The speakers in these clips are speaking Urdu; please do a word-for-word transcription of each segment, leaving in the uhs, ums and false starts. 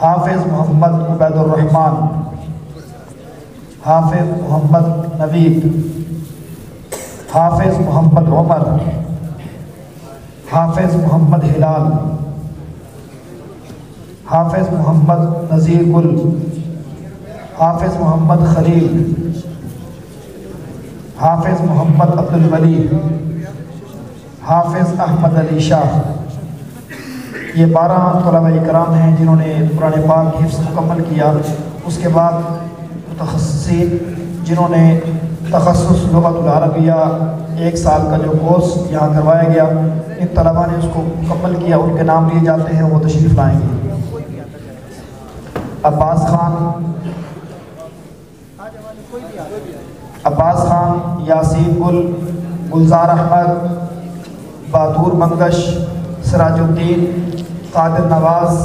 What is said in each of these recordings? حافظ محمد عبد الرحمن، حافظ محمد نبیل، حافظ محمد عمر، حافظ محمد هلال، حافظ محمد نزیل گل، حافظ محمد خلیل، حافظ محمد عبد الملیح، حافظ احمد علی شاہ. یہ بارہ طلباء کرام ہیں جنہوں نے قرآن پاک حفظ مکمل کیا. اس کے بعد متخصصین جنہوں نے تخصص لغت العربیہ ایک سال کا جو کورس یہاں کروایا گیا، ان طلباء نے اس کو مکمل کیا. ان کے نام لیے جاتے ہیں، وہ تشریف لائیں گے. عباس خان، عباس خان، یا سین گل، گلزار احمد، باتور منگش، سراج الدین، صادق نواز،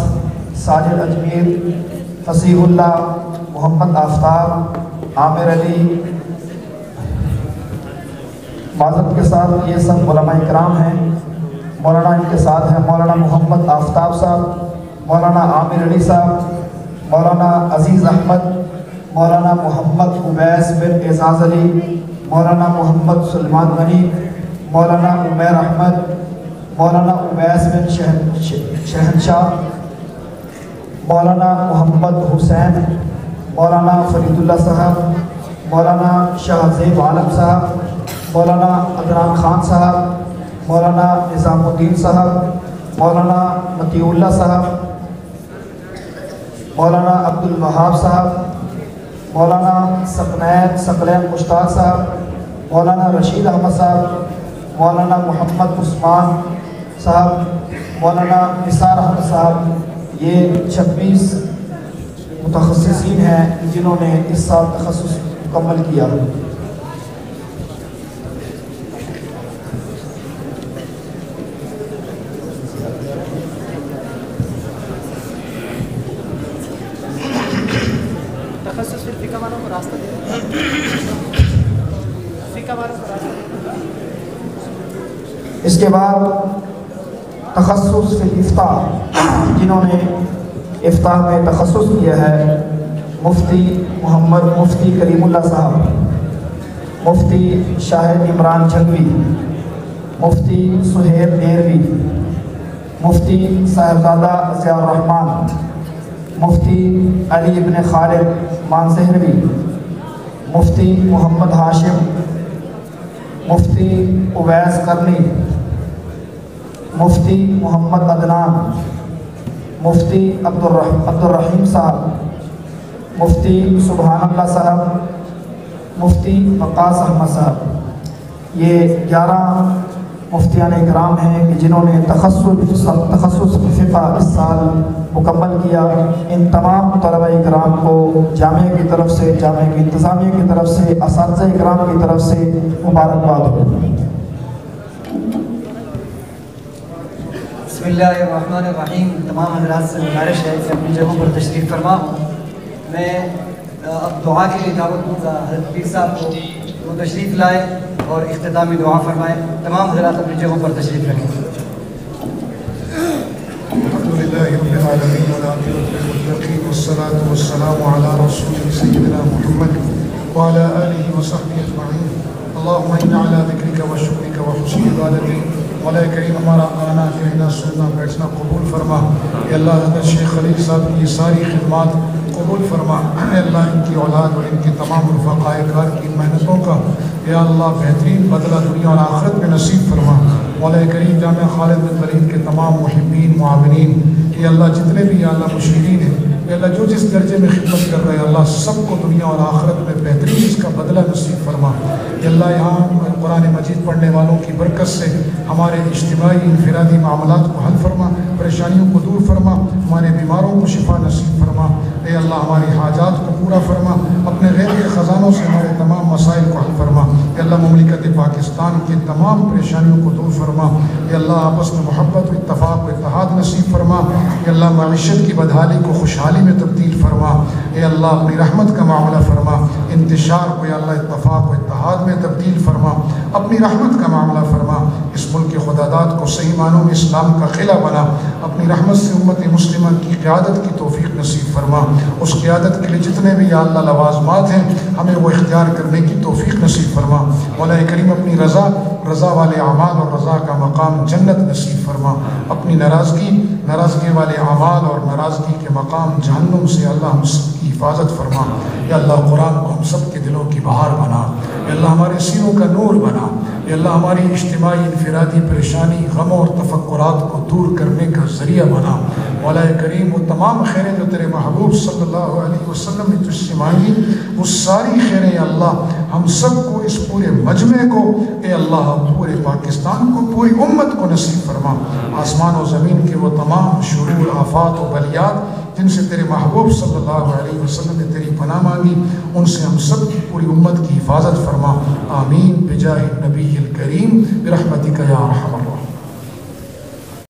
ساجد اجمیر، فصیح اللہ، محمد آفتاب، عامر علی. معذرت کے ساتھ یہ سب علماء کرام ہیں. مولانا ان کے ساتھ ہیں مولانا محمد آفتاب صاحب، مولانا عامر علی صاحب، مولانا عزیز احمد، مولانا محمد اویس بن اعزاز علی، مولانا محمد سلمان غنی، مولانا عمیر احمد، مولانا اویس بن شہنشاہ، مولانا محمد حسین، مولانا فرید اللہ صاحب، مولانا شاہ زیب عالم صاحب، مولانا عدنان خان صاحب، مولانا نظام الدین صاحب، مولانا متی اولیاء صاحب، مولانا عبد الوہاب صاحب، مولانا سپنے سکلین مشتاق صاحب، مولانا رشید احمد صاحب، مولانا محمد عثمان صاحب، مولانا عثار حمد صاحب. یہ چھبیس متخصصین ہیں جنہوں نے اس سال تخصص مکمل کیا. تخصص فقہ والوں کو راستہ دے، فقہ والوں کو راستہ دے. اس کے بعد تخصص فی الافتاء، جنہوں نے افتاء میں تخصص کیا ہے، مفتی محمد مفتی کریم اللہ صاحب، مفتی شاہد عمران جنبی، مفتی سہیر نیروی، مفتی سہر ضد رحمان، مفتی علی بن خالد مانزہروی، مفتی محمد ہاشم، مفتی اویس قرنی، مفتی محمد عدنان، مفتی عبد الرحیم صاحب، مفتی سبحان اللہ صاحب، مفتی وقاص احمد صاحب. یہ گیارہ مفتیان اکرام ہیں کہ جنہوں نے تخصص تخصص فقہ اس سال مکمل کیا. ان تمام طلباء اکرام کو جامعہ کی طرف سے، جامعہ کی انتظامیہ کی طرف سے، اساتذہ اکرام کی طرف سے مبارکباد ہو. بسم اللہ الرحمن الرحیم. تمام حضرات سے گزارش ہے کہ اپنی جگہوں پر تشریف فرما ہوں. میں اب دعا کے لیے دعوت دوں گا حضرت پیر صاحب کو، وہ تشریف لائے اور اختتامی دعا فرمائے. تمام حضرات اپنی جگہوں پر تشریف رکھیں. مولا کریم ہمارا آنا رہنا سننا بیٹھنا قبول فرما. اے اللہ حضرت شیخ خلیل صاحب کی ساری خدمات قبول فرما. اے اللہ ان کی اولاد اور ان کے تمام رفقاء کار کی محنتوں کا اے اللہ بہترین بدلہ دنیا اور آخرت میں نصیب فرما. مولا کریم جامعہ خالد بن ولید کے تمام محبین معاونین اے اللہ جتنے بھی یا اللہ مشغولین ہیں اے اللہ جو جس درجے میں خدمت کر رہے ہیں اللہ سب کو دنیا اور آخرت میں بہترین اس کا بدلہ نصیب فرما. اے اللہ یہاں قرآن مجید پڑھنے والوں کی برکت سے ہمارے اجتماعی انفرادی معاملات کو حل فرما، پریشانیوں کو دور فرما، ہمارے بیماروں کو شفا نصیب فرما. اے اللہ ہماری حاجات کو پورا فرما، اپنے غیر کے خزانوں سے ہمارے تمام مسائل کو حل فرما. اے اللہ مملکت پاکستان کی تمام پریشانیوں کو دور فرما. اے اللہ آپس میں محبت و اتفاق و اتحاد نصیب فرما. اے اللہ معیشت کی بدحالی کو خوشحالی شادی میں تبدیل فرما. اے اللہ اپنی رحمت کا معاملہ فرما، انتشار کو یا اللہ اتفاق و اتحاد میں تبدیل فرما، اپنی رحمت کا معاملہ فرما. اس ملک کے خداداد کو صحیح معنوں میں اسلام کا قلعہ بنا، اپنی رحمت سے امت مسلمہ کی قیادت کی توفیق نصیب فرما. اس قیادت کے لیے جتنے بھی یا اللہ لوازمات ہیں ہمیں وہ اختیار کرنے کی توفیق نصیب فرما. مولا کریم اپنی رضا، رضا والے اعمال اور رضا کا مقام جنت نصیب فرما. اپنی ناراضگی، ناراضگی والے اعمال اور ناراضگی کے مقام جہنم سے اللہ ہم سب کی حفاظت فرما. یا اللہ قرآن کو ہم سب کے دلوں کی بہار بنا، یا اللہ ہمارے سینوں کا نور بنا، یا اللہ ہماری اجتماعی انفرادی پریشانی غم اور تفکرات کو دور کرنے کا ذریعہ بنا. مولا کریم وہ تمام خیریں جو تیرے محبوب صلی اللہ علیہ وسلم نے تجھ سے مانگی وہ ساری خیریں یا اللہ ہم سب کو اس پورے مجمع کو، اے اللہ پورے پاکستان کو، پوری امت کو نصیب فرما. آسمان و زمین کے وہ تمام شرور، آفات و بلیات جن سے تیرے محبوب صلی اللہ علیہ وسلم نے تیری پناہ مانگی ان سے ہم سب کی پوری امت کی حفاظت فرما. آمین بجاہ النبی الکریم برحمتک یا ارحم الراحمین.